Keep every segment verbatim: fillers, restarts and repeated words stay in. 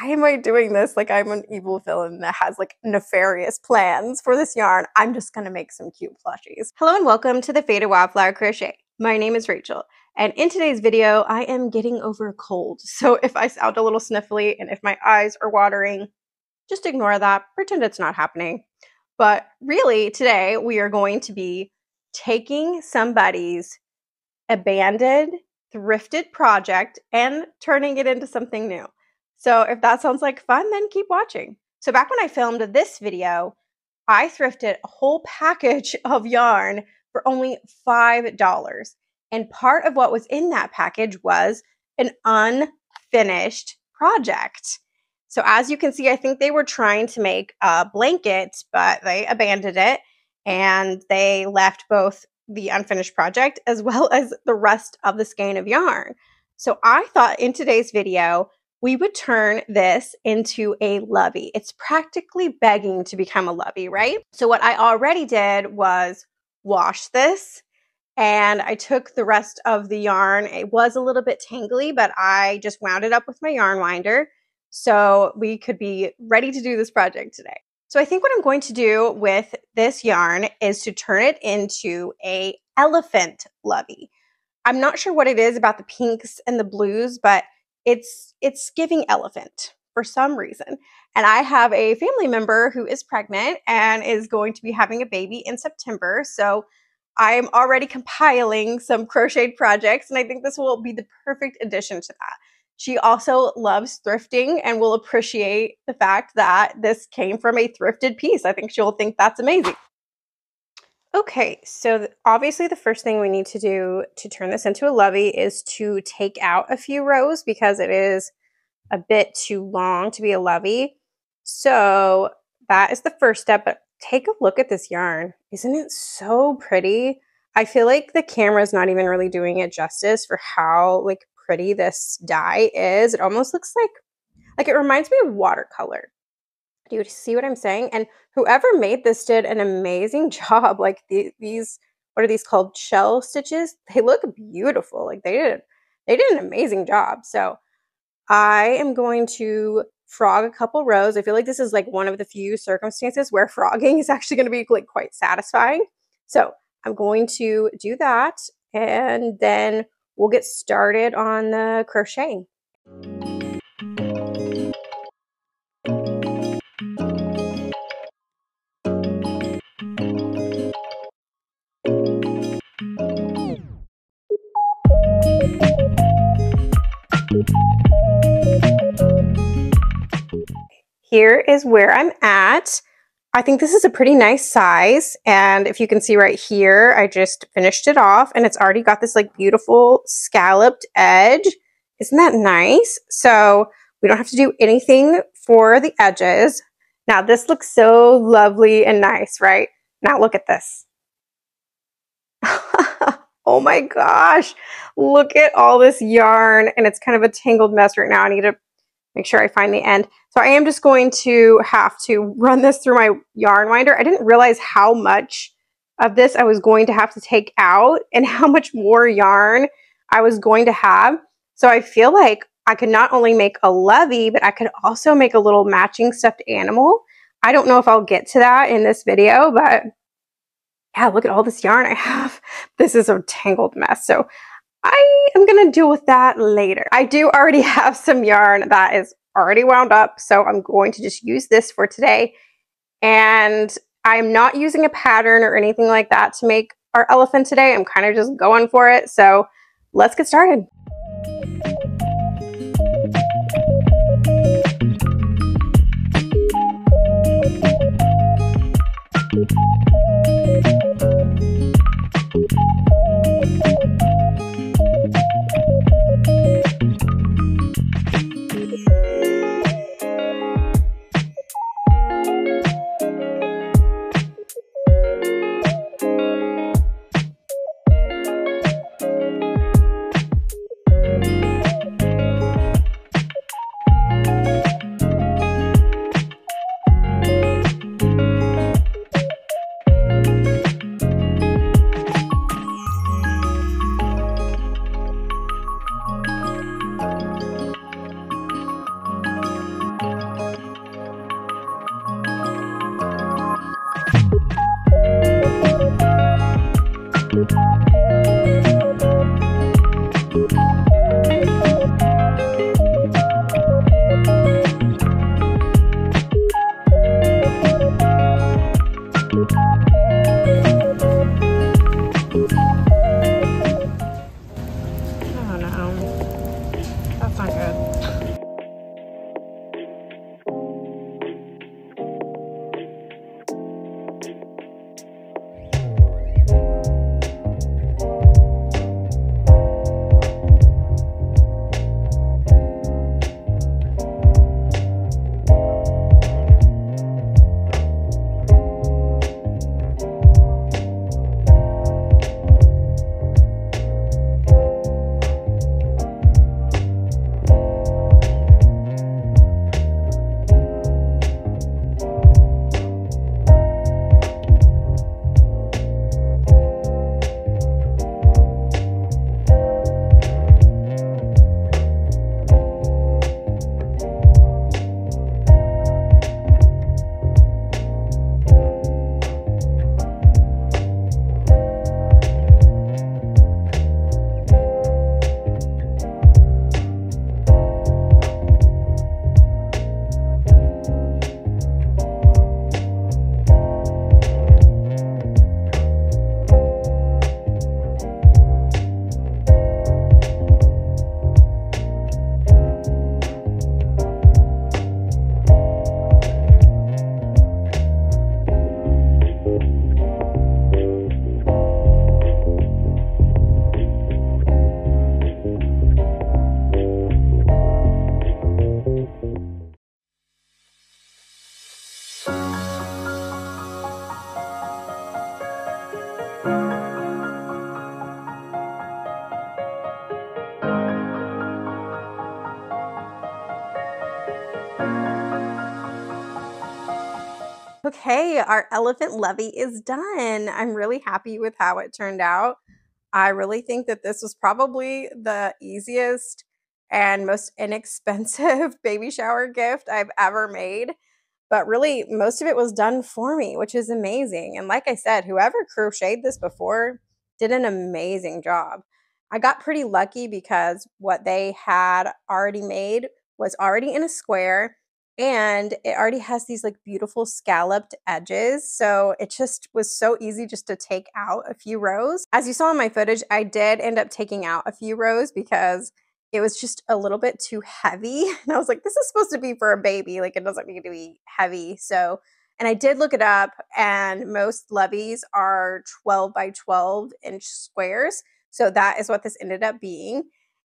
why am I doing this? Like, I'm an evil villain that has like nefarious plans for this yarn. I'm just gonna make some cute plushies. Hello and welcome to the Faded Wildflower Crochet. My name is Rachel, and in today's video, I am getting over a cold. So if I sound a little sniffly and if my eyes are watering, just ignore that, pretend it's not happening. But really today we are going to be taking somebody's abandoned, thrifted project and turning it into something new. So if that sounds like fun, then keep watching. So back when I filmed this video, I thrifted a whole package of yarn for only five dollars. And part of what was in that package was an unfinished project. So as you can see, I think they were trying to make uh, blankets, but they abandoned it and they left both the unfinished project as well as the rest of the skein of yarn. So I thought in today's video, we would turn this into a lovey. It's practically begging to become a lovey, right? So what I already did was wash this. And I took the rest of the yarn. It was a little bit tangly, but I just wound it up with my yarn winder so we could be ready to do this project today. So I think what I'm going to do with this yarn is to turn it into a elephant lovey. I'm not sure what it is about the pinks and the blues, but it's, it's giving elephant for some reason. And I have a family member who is pregnant and is going to be having a baby in September. So I'm already compiling some crocheted projects, and I think this will be the perfect addition to that. She also loves thrifting and will appreciate the fact that this came from a thrifted piece. I think she'll think that's amazing. Okay, so obviously the first thing we need to do to turn this into a lovey is to take out a few rows because it is a bit too long to be a lovey. So that is the first step, but take a look at this yarn. Isn't it so pretty? I feel like the camera's not even really doing it justice for how like pretty this dye is. It almost looks like, like it reminds me of watercolor. Do you see what I'm saying? And whoever made this did an amazing job. Like the, these, what are these called? Shell stitches? They look beautiful. Like they did, they did an amazing job. So I am going to frog a couple rows. I feel like this is like one of the few circumstances where frogging is actually going to be like quite satisfying. So I'm going to do that and then we'll get started on the crocheting. Here is where I'm at. I think this is a pretty nice size. And if you can see right here, I just finished it off and it's already got this like beautiful scalloped edge. Isn't that nice? So we don't have to do anything for the edges. Now this looks so lovely and nice, right? Now look at this. Oh my gosh, look at all this yarn. And it's kind of a tangled mess right now. I need to make sure I find the end. So I am just going to have to run this through my yarn winder. I didn't realize how much of this I was going to have to take out and how much more yarn I was going to have. So I feel like I could not only make a lovey, but I could also make a little matching stuffed animal. I don't know if I'll get to that in this video, but yeah, look at all this yarn I have. This is a tangled mess. So I am going to deal with that later. I do already have some yarn that is already wound up, so I'm going to just use this for today. And I'm not using a pattern or anything like that to make our elephant today. I'm kind of just going for it. So let's get started. Okay, our elephant levy is done. I'm really happy with how it turned out. I really think that this was probably the easiest and most inexpensive baby shower gift I've ever made. But really, most of it was done for me, which is amazing. And like I said, whoever crocheted this before did an amazing job. I got pretty lucky because what they had already made was already in a square. And it already has these like beautiful scalloped edges. So it just was so easy just to take out a few rows. As you saw in my footage, I did end up taking out a few rows because it was just a little bit too heavy. And I was like, this is supposed to be for a baby. Like it doesn't need to be heavy. So, and I did look it up, and most levies are twelve by twelve inch squares. So that is what this ended up being.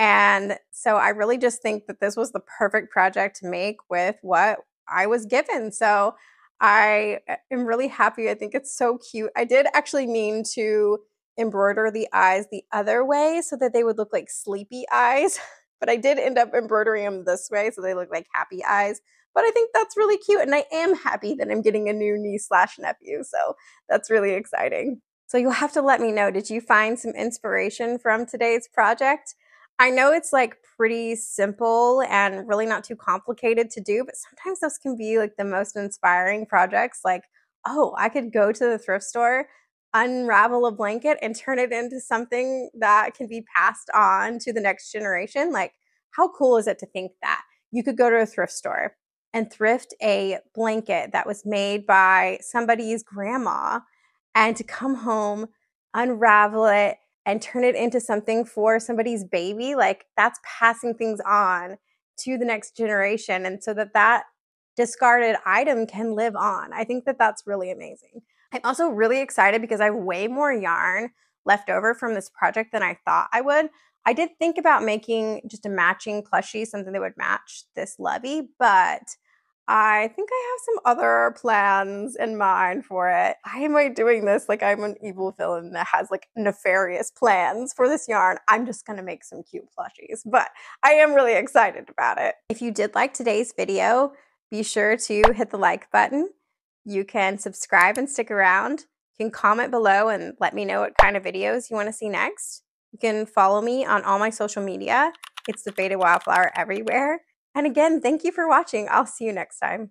And so I really just think that this was the perfect project to make with what I was given. So I am really happy. I think it's so cute. I did actually mean to embroider the eyes the other way so that they would look like sleepy eyes, but I did end up embroidering them this way so they look like happy eyes. But I think that's really cute, and I am happy that I'm getting a new niece slash nephew. So that's really exciting. So you'll have to let me know, did you find some inspiration from today's project? I know it's like pretty simple and really not too complicated to do, but sometimes those can be like the most inspiring projects. Like, oh, I could go to the thrift store, unravel a blanket, and turn it into something that can be passed on to the next generation. Like, how cool is it to think that you could go to a thrift store and thrift a blanket that was made by somebody's grandma, and to come home, unravel it, and turn it into something for somebody's baby? Like, that's passing things on to the next generation, and so that that discarded item can live on. I think that that's really amazing. I'm also really excited because I have way more yarn left over from this project than I thought I would. I did think about making just a matching plushie, something that would match this levy, but I think I have some other plans in mind for it. Why am I doing this? Like, I'm an evil villain that has like nefarious plans for this yarn. I'm just gonna make some cute plushies, but I am really excited about it. If you did like today's video, be sure to hit the like button. You can subscribe and stick around. You can comment below and let me know what kind of videos you wanna see next. You can follow me on all my social media. It's The Faded Wildflower everywhere. And again, thank you for watching. I'll see you next time.